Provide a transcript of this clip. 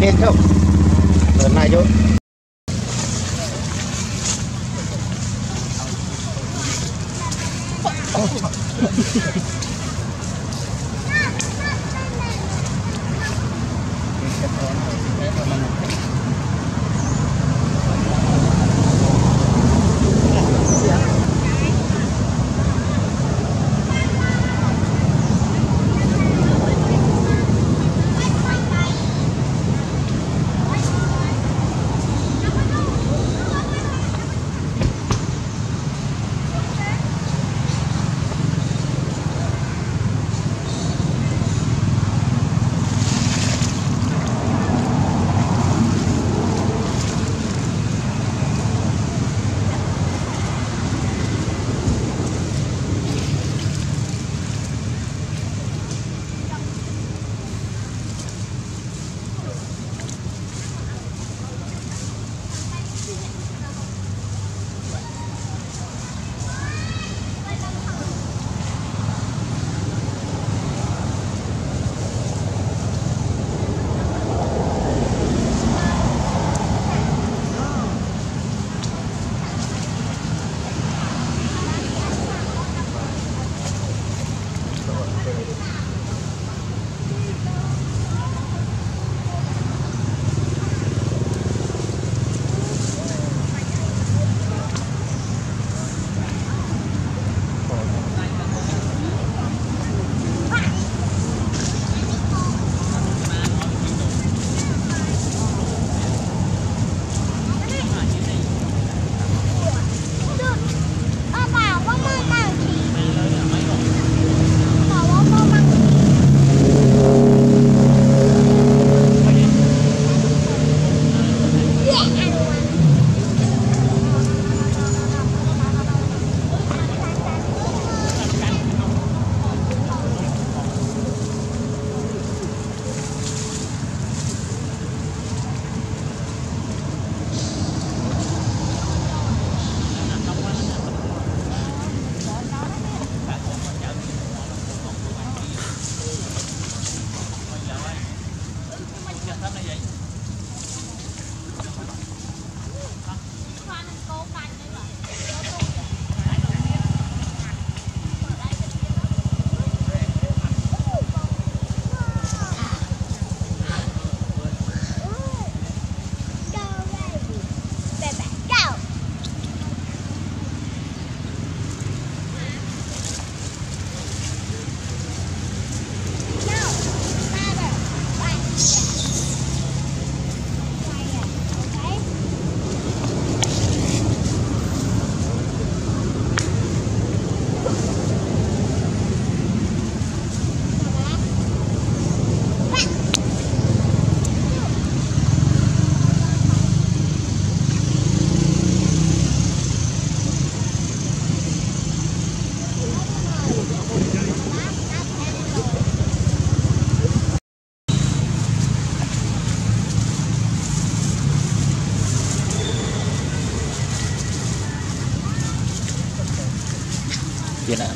Lên không? Lần này vô. Get up.